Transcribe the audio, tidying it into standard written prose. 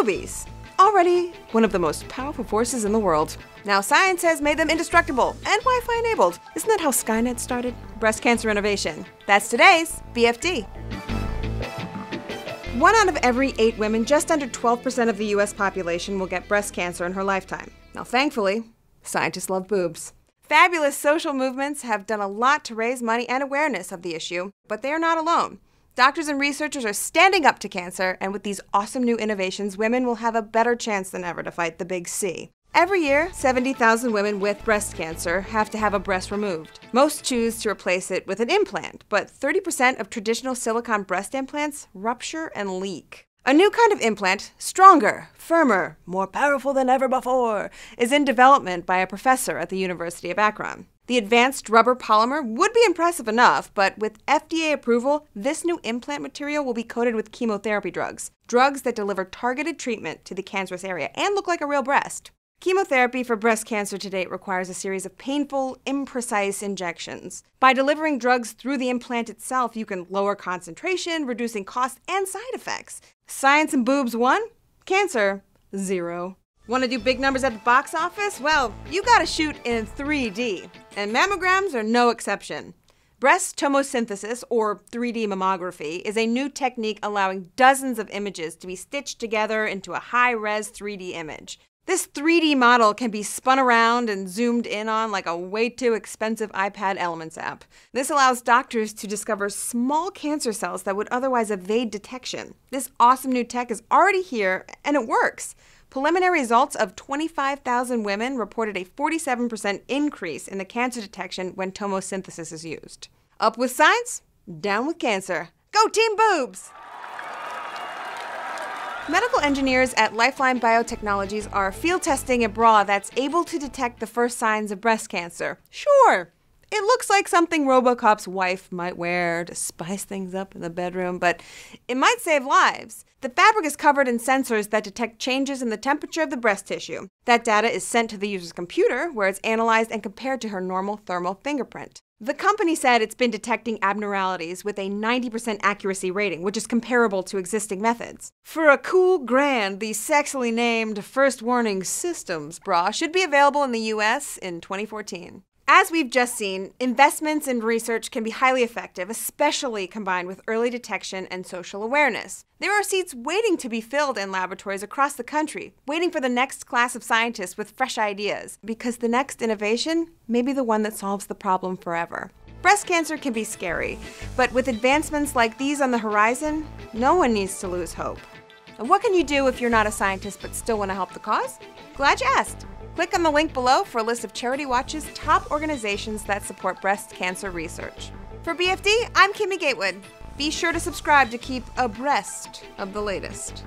Newbies, already one of the most powerful forces in the world. Now science has made them indestructible and Wi-Fi enabled. Isn't that how Skynet started? Breast cancer innovation. That's today's BFD. 1 out of every 8 women, just under 12% of the US population, will get breast cancer in her lifetime. Now thankfully, scientists love boobs. Fabulous social movements have done a lot to raise money and awareness of the issue, but they are not alone. Doctors and researchers are standing up to cancer, and with these awesome new innovations, women will have a better chance than ever to fight the big C. Every year, 70,000 women with breast cancer have to have a breast removed. Most choose to replace it with an implant, but 30% of traditional silicone breast implants rupture and leak. A new kind of implant, stronger, firmer, more powerful than ever before, is in development by a professor at the University of Akron. The advanced rubber polymer would be impressive enough, but with FDA approval, this new implant material will be coated with chemotherapy drugs, drugs that deliver targeted treatment to the cancerous area and look like a real breast. Chemotherapy for breast cancer to date requires a series of painful, imprecise injections. By delivering drugs through the implant itself, you can lower concentration, reducing costs and side effects. Science and boobs won, cancer zero. Want to do big numbers at the box office? Well, you gotta shoot in 3D, and mammograms are no exception. Breast tomosynthesis, or 3D mammography, is a new technique allowing dozens of images to be stitched together into a high-res 3D image. This 3D model can be spun around and zoomed in on like a way too expensive iPad Elements app. This allows doctors to discover small cancer cells that would otherwise evade detection. This awesome new tech is already here, and it works. Preliminary results of 25,000 women reported a 47% increase in the cancer detection when tomosynthesis is used. Up with science, down with cancer. Go Team Boobs! Medical engineers at Lifeline Biotechnologies are field testing a bra that's able to detect the first signs of breast cancer. Sure, it looks like something Robocop's wife might wear to spice things up in the bedroom, but it might save lives. The fabric is covered in sensors that detect changes in the temperature of the breast tissue. That data is sent to the user's computer, where it's analyzed and compared to her normal thermal fingerprint. The company said it's been detecting abnormalities with a 90% accuracy rating, which is comparable to existing methods. For a cool grand, the sexily named First Warning Systems bra should be available in the US in 2014. As we've just seen, investments in research can be highly effective, especially combined with early detection and social awareness. There are seats waiting to be filled in laboratories across the country, waiting for the next class of scientists with fresh ideas, because the next innovation may be the one that solves the problem forever. Breast cancer can be scary, but with advancements like these on the horizon, no one needs to lose hope. And what can you do if you're not a scientist but still want to help the cause? Glad you asked. Click on the link below for a list of Charity Watch's top organizations that support breast cancer research. For BFD, I'm Kimmy Gatewood. Be sure to subscribe to keep abreast of the latest.